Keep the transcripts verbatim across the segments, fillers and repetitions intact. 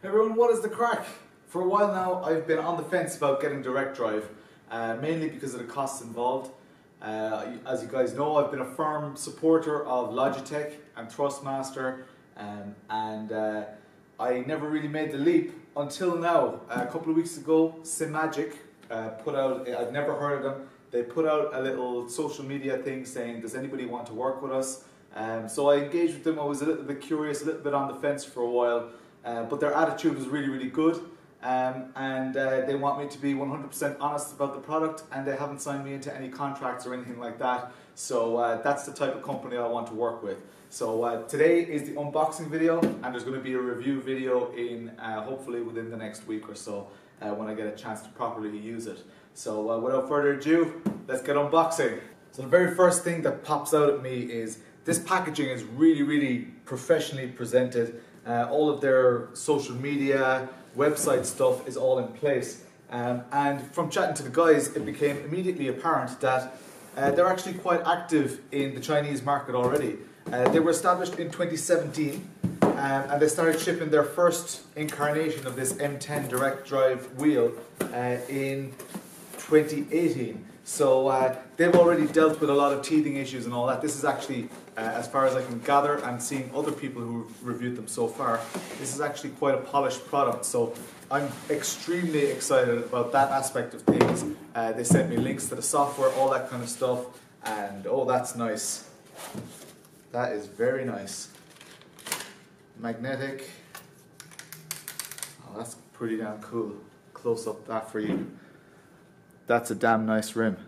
Hey everyone, what is the crack? For a while now I've been on the fence about getting direct drive, uh, mainly because of the costs involved. Uh, as you guys know, I've been a firm supporter of Logitech and Thrustmaster, um, and uh, I never really made the leap until now. A couple of weeks ago, Simagic uh, put out, I've never heard of them, they put out a little social media thing saying, does anybody want to work with us? Um, so I engaged with them. I was a little bit curious, a little bit on the fence for a while. Uh, but their attitude was really, really good, um, and uh, they want me to be one hundred percent honest about the product, and they haven't signed me into any contracts or anything like that, so uh, that's the type of company I want to work with. So uh, today is the unboxing video, and there's going to be a review video in uh, hopefully within the next week or so, uh, when I get a chance to properly use it. So uh, without further ado, let's get unboxing. So the very first thing that pops out at me is this packaging is really, really professionally presented. Uh, all of their social media, website stuff is all in place. Um, and from chatting to the guys, it became immediately apparent that uh, they're actually quite active in the Chinese market already. Uh, they were established in twenty seventeen, um, and they started shipping their first incarnation of this M ten direct drive wheel uh, in twenty eighteen. So uh, they've already dealt with a lot of teething issues and all that. This is actually, uh, as far as I can gather and seeing other people who've reviewed them so far, this is actually quite a polished product. So I'm extremely excited about that aspect of things. Uh, they sent me links to the software, all that kind of stuff. And oh, that's nice. That is very nice. Magnetic. Oh, that's pretty damn cool. Close up that for you. That's a damn nice rim.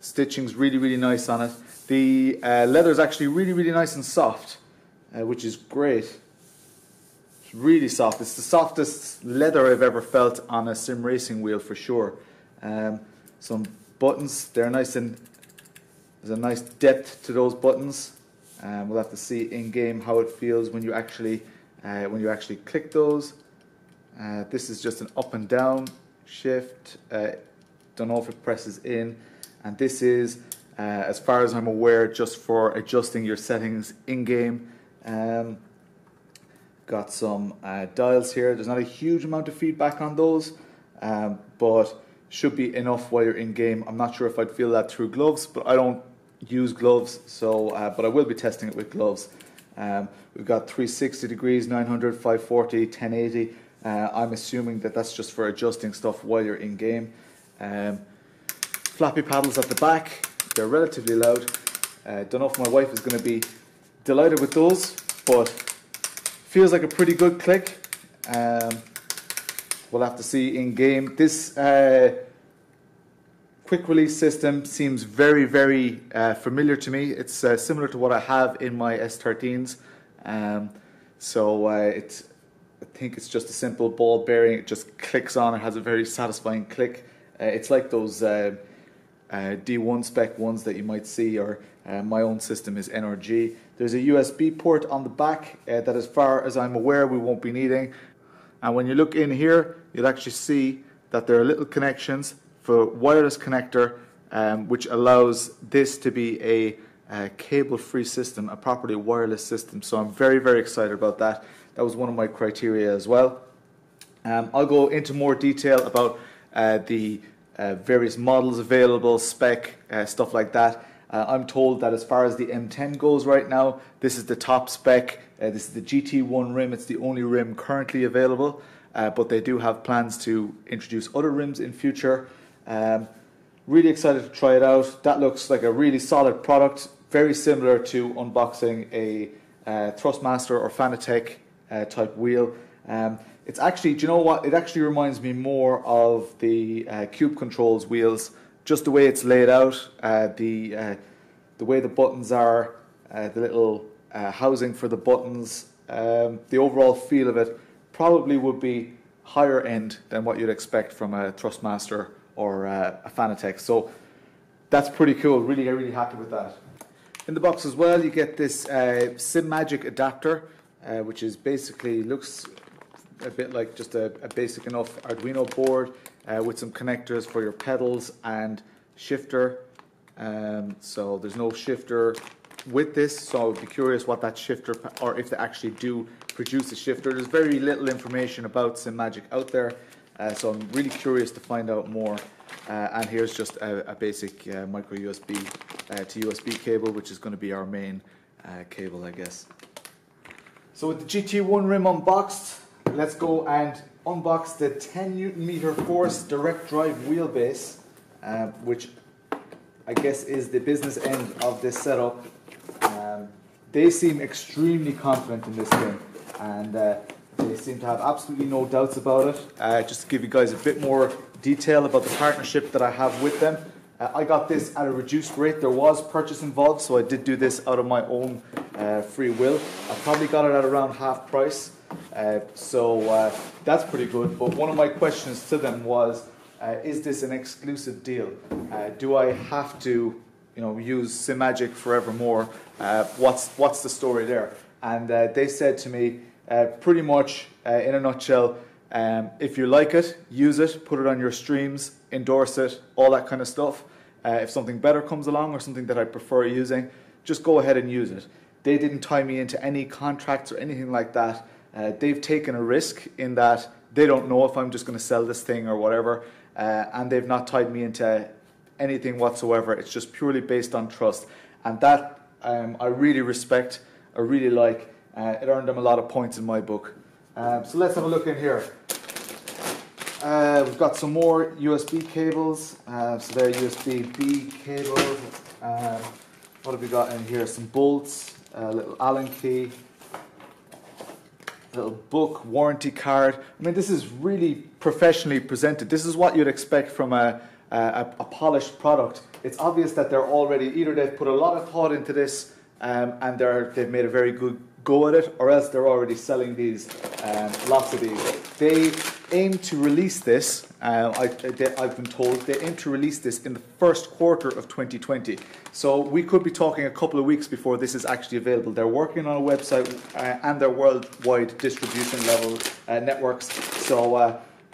Stitching's really, really nice on it. The uh, leather's actually really, really nice and soft, uh, which is great. It's really soft. It's the softest leather I've ever felt on a sim racing wheel for sure. Um, some buttons, they're nice and there's a nice depth to those buttons. Um, we'll have to see in game how it feels when you actually uh, when you actually click those. Uh, this is just an up and down shift. Uh, don't know if it presses in, and this is, uh, as far as I'm aware, just for adjusting your settings in game. Um, got some uh, dials here. There's not a huge amount of feedback on those, um, but should be enough while you're in game. I'm not sure if I'd feel that through gloves, but I don't use gloves, so uh, but I will be testing it with gloves. Um, we've got three sixty degrees, nine hundred, five forty, ten eighty. Uh, I'm assuming that that's just for adjusting stuff while you're in game. Um, flappy paddles at the back, they're relatively loud. Uh, don't know if my wife is going to be delighted with those, but feels like a pretty good click. Um, we'll have to see in game. This uh, quick release system seems very, very uh, familiar to me. It's uh, similar to what I have in my S thirteens. Um, so uh, it's I think it's just a simple ball bearing. It just clicks on. It has a very satisfying click. Uh, it's like those uh, uh, D one spec ones that you might see, or uh, my own system is N R G. There's a U S B port on the back uh, that, as far as I'm aware, we won't be needing. And when you look in here, you'll actually see that there are little connections for wireless connector, um, which allows this to be a Uh, cable-free system, a properly wireless system. So I'm very, very excited about that. That was one of my criteria as well. Um, I'll go into more detail about uh, the uh, various models available, spec, uh, stuff like that. Uh, I'm told that as far as the M ten goes right now, this is the top spec. Uh, this is the G T one rim. It's the only rim currently available, uh, but they do have plans to introduce other rims in future. Um, really excited to try it out. That looks like a really solid product. Very similar to unboxing a uh, Thrustmaster or Fanatec uh, type wheel. Um, it's actually, do you know what? It actually reminds me more of the uh, Cube Controls wheels, just the way it's laid out, uh, the uh, the way the buttons are, uh, the little uh, housing for the buttons, um, the overall feel of it probably would be higher end than what you'd expect from a Thrustmaster or uh, a Fanatec. So that's pretty cool. Really, really happy with that. In the box as well, you get this uh, Simagic adapter, uh, which is basically looks a bit like just a, a basic enough Arduino board uh, with some connectors for your pedals and shifter. Um, so there's no shifter with this, so I would be curious what that shifter, or if they actually do produce a shifter. There's very little information about Simagic out there, uh, so I'm really curious to find out more. Uh, and here's just a, a basic uh, micro U S B uh, to U S B cable, which is going to be our main uh, cable, I guess. So with the G T one rim unboxed, let's go and unbox the ten newton meter force direct drive wheelbase, uh, which I guess is the business end of this setup. Um, they seem extremely confident in this thing, and uh, they seem to have absolutely no doubts about it. Uh, just to give you guys a bit more detail about the partnership that I have with them, uh, I got this at a reduced rate. There was purchase involved, so I did do this out of my own uh, free will. I probably got it at around half price, uh, so uh, that's pretty good. But one of my questions to them was, uh, is this an exclusive deal? Uh, do I have to you know, use Simagic forevermore? Uh, what's, what's the story there? And uh, they said to me, uh, pretty much uh, in a nutshell, Um, if you like it, use it, put it on your streams, endorse it, all that kind of stuff. Uh, if something better comes along or something that I prefer using, just go ahead and use it. They didn't tie me into any contracts or anything like that. Uh, they've taken a risk in that they don't know if I'm just going to sell this thing or whatever, uh, and they've not tied me into anything whatsoever. It's just purely based on trust, and that um, I really respect, I really like. Uh, it earned them a lot of points in my book. Um, so let's have a look in here. Uh, we've got some more U S B cables. Uh, so they're U S B B cables. Um, what have we got in here? Some bolts, a little Allen key, a little book, warranty card. I mean, this is really professionally presented. This is what you'd expect from a, a, a polished product. It's obvious that they're already, either they've put a lot of thought into this um, and they're, they've made a very good go at it, or else they're already selling these, um, lots of these. They aim to release this, uh, I, they, I've been told, they aim to release this in the first quarter of twenty twenty. So we could be talking a couple of weeks before this is actually available. They're working on a website uh, and their worldwide distribution level uh, networks. So uh,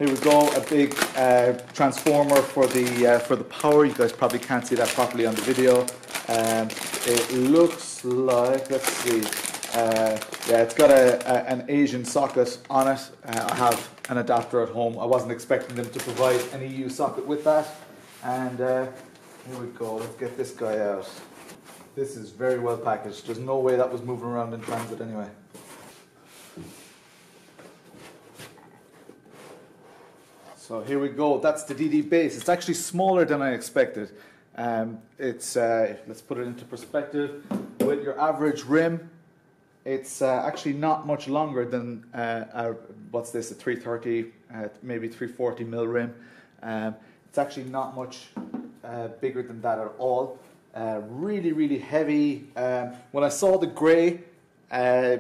here we go, a big uh, transformer for the, uh, for the power. You guys probably can't see that properly on the video. Um, it looks like, let's see. Uh, yeah, it's got a, a, an Asian socket on it. Uh, I have an adapter at home. I wasn't expecting them to provide an E U socket with that. And uh, here we go, let's get this guy out. This is very well packaged. There's no way that was moving around in transit anyway. So here we go, that's the D D base. It's actually smaller than I expected. Um, it's, uh, let's put it into perspective. With your average rim, it's uh, actually not much longer than uh, a, what's this, a three thirty, uh, maybe three forty mil rim. Um, it's actually not much uh, bigger than that at all. Uh, really, really heavy. Um, when I saw the grey, uh,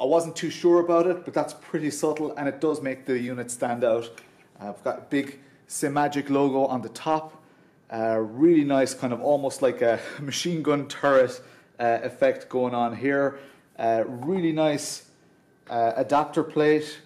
I wasn't too sure about it, but that's pretty subtle and it does make the unit stand out. Uh, I've got a big Simagic logo on the top. Uh, really nice, kind of almost like a machine gun turret uh, effect going on here. Uh, really nice uh, adapter plate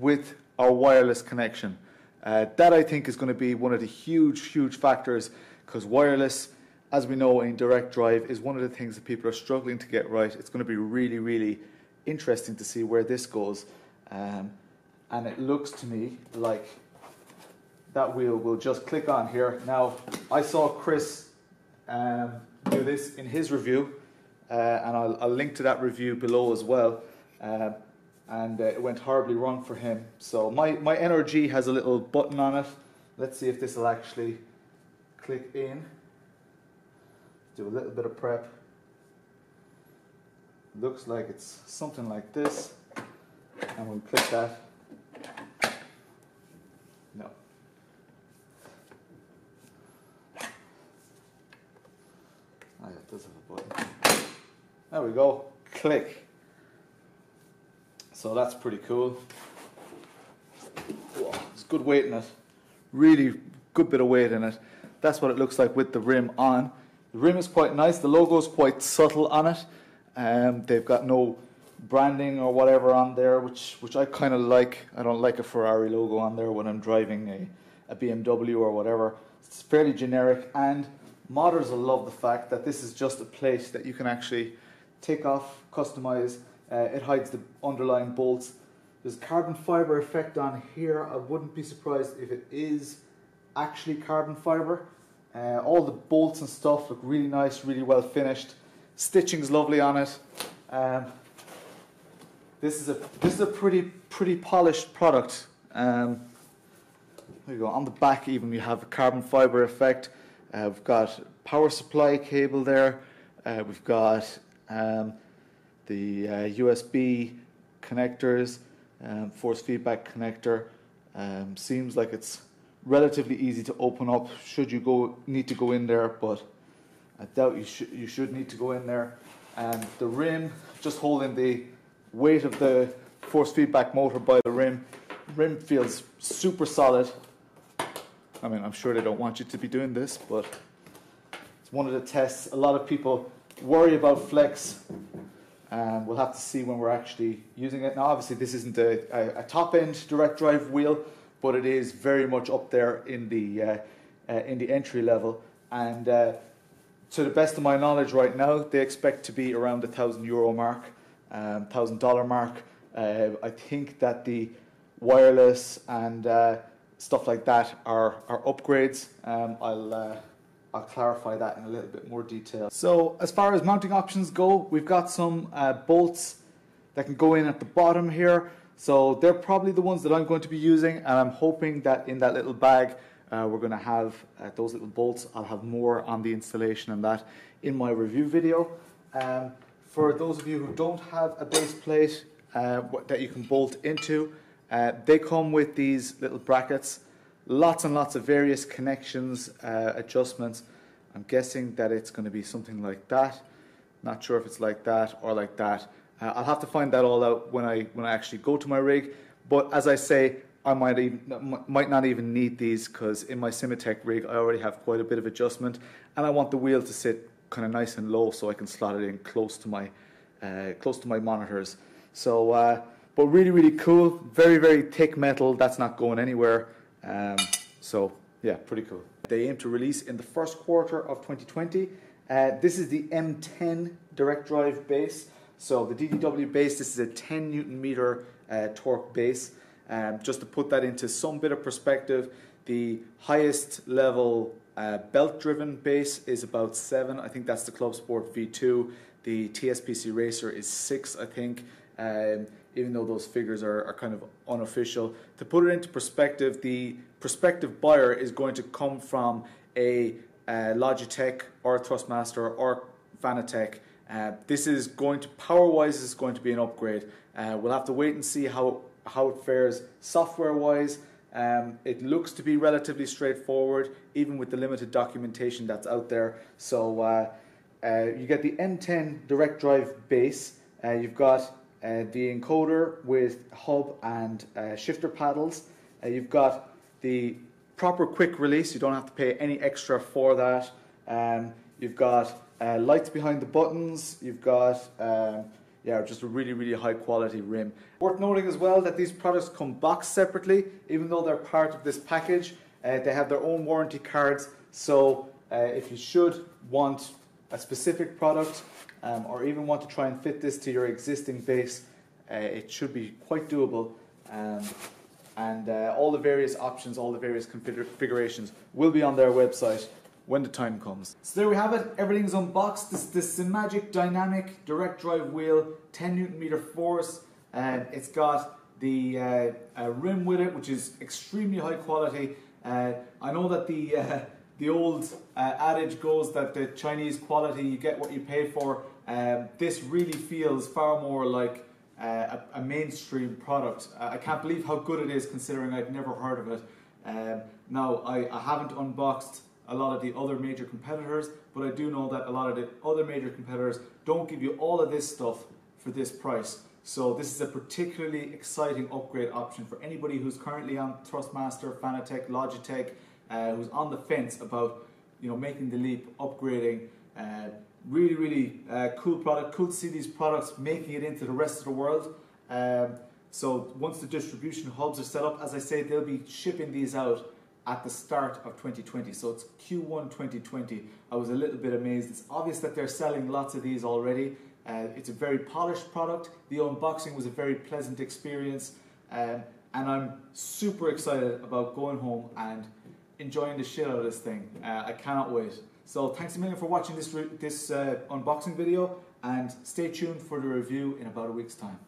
with our wireless connection. Uh, that I think is going to be one of the huge, huge factors, because wireless, as we know, in direct drive is one of the things that people are struggling to get right. It's going to be really, really interesting to see where this goes. Um, and it looks to me like that wheel will just click on here. Now, I saw Chris um, do this in his review. Uh, and I'll, I'll link to that review below as well, uh, and uh, it went horribly wrong for him. So my, my N R G has a little button on it. Let's see if this will actually click in. Do a little bit of prep. Looks like it's something like this, and we'll click that. No. Oh, yeah, it does have a button. There we go, click. So that's pretty cool. Whoa, it's good weight in it. Really good bit of weight in it. That's what it looks like with the rim on. The rim is quite nice. The logo is quite subtle on it. Um, they've got no branding or whatever on there, which, which I kind of like. I don't like a Ferrari logo on there when I'm driving a, a B M W or whatever. It's fairly generic, and modders will love the fact that this is just a plate that you can actually take off, customize, Uh, it hides the underlying bolts. There's carbon fiber effect on here. I wouldn't be surprised if it is actually carbon fiber. Uh, all the bolts and stuff look really nice, really well finished. Stitching's lovely on it. Um, this is a this is a pretty pretty polished product. Um, there you go. On the back, even we have a carbon fiber effect. Uh, we've got power supply cable there. Uh, we've got um, the uh, U S B connectors, um, force feedback connector. Um, seems like it's relatively easy to open up should you go need to go in there, but I doubt you should you should need to go in there. And the rim, just holding the weight of the force feedback motor by the rim. Rim feels super solid. I mean, I'm sure they don't want you to be doing this, but it's one of the tests. A lot of people worry about flex, and we'll have to see when we're actually using it. Now, obviously, this isn't a, a, a top-end direct drive wheel, but it is very much up there in the uh, uh, in the entry level. And uh, to the best of my knowledge, right now they expect to be around the thousand euro mark, um, thousand dollar mark. Uh, I think that the wireless and uh, stuff like that are are upgrades. Um, I'll uh, I'll clarify that in a little bit more detail. So as far as mounting options go, we've got some uh, bolts that can go in at the bottom here. So they're probably the ones that I'm going to be using, and I'm hoping that in that little bag uh, we're going to have uh, those little bolts. I'll have more on the installation and that in my review video. Um, for those of you who don't have a base plate uh, that you can bolt into, uh, they come with these little brackets. Lots and lots of various connections, uh, adjustments. I'm guessing that it's going to be something like that. Not sure if it's like that or like that. Uh, I'll have to find that all out when I when I actually go to my rig. But as I say, I might even might not even need these, because in my Simagic rig I already have quite a bit of adjustment, and I want the wheel to sit kind of nice and low so I can slot it in close to my uh, close to my monitors. So, uh, but really really cool. Very very thick metal. That's not going anywhere. Um, so yeah, pretty cool. They aim to release in the first quarter of twenty twenty. Uh, this is the M ten direct drive base. So the D D W base, this is a ten newton meter uh, torque base. Um, just to put that into some bit of perspective, the highest level uh, belt driven base is about seven. I think that's the Club Sport V two. The T S P C Racer is six, I think, um, even though those figures are, are kind of unofficial. To put it into perspective, the prospective buyer is going to come from a uh, Logitech or Thrustmaster or Fanatec. Uh, this is going to, power-wise, is going to be an upgrade. Uh, we'll have to wait and see how, how it fares software-wise. Um, it looks to be relatively straightforward, even with the limited documentation that's out there. So uh, uh, you get the M ten direct drive base. Uh, you've got uh, the encoder with hub and uh, shifter paddles. Uh, you've got the proper quick release. You don't have to pay any extra for that. Um, you've got Uh, lights behind the buttons. You've got um, yeah, just a really really high quality rim. Worth noting as well that these products come boxed separately, even though they're part of this package. Uh, they have their own warranty cards, so uh, if you should want a specific product um, or even want to try and fit this to your existing base, uh, it should be quite doable. Um, and uh, all the various options, all the various configurations will be on their website when the time comes. So there we have it, everything's unboxed. This is the Simagic Dynamic Direct Drive Wheel, ten newton meter force, and it's got the uh, uh, rim with it, which is extremely high quality. Uh, I know that the, uh, the old uh, adage goes that the Chinese quality, you get what you pay for. Um, this really feels far more like uh, a, a mainstream product. Uh, I can't believe how good it is, considering I've never heard of it. Um, now, I, I haven't unboxed a lot of the other major competitors, but I do know that a lot of the other major competitors don't give you all of this stuff for this price. So this is a particularly exciting upgrade option for anybody who's currently on Thrustmaster, Fanatec, Logitech, uh, who's on the fence about, you know, making the leap, upgrading. Uh, really, really uh, cool product. Cool to see these products making it into the rest of the world. Um, so once the distribution hubs are set up, as I say, they'll be shipping these out at the start of twenty twenty, so it's Q one twenty twenty. I was a little bit amazed. It's obvious that they're selling lots of these already. Uh, it's a very polished product. The unboxing was a very pleasant experience, um, and I'm super excited about going home and enjoying the shit out of this thing. Uh, I cannot wait. So thanks a million for watching this, this uh, unboxing video, and stay tuned for the review in about a week's time.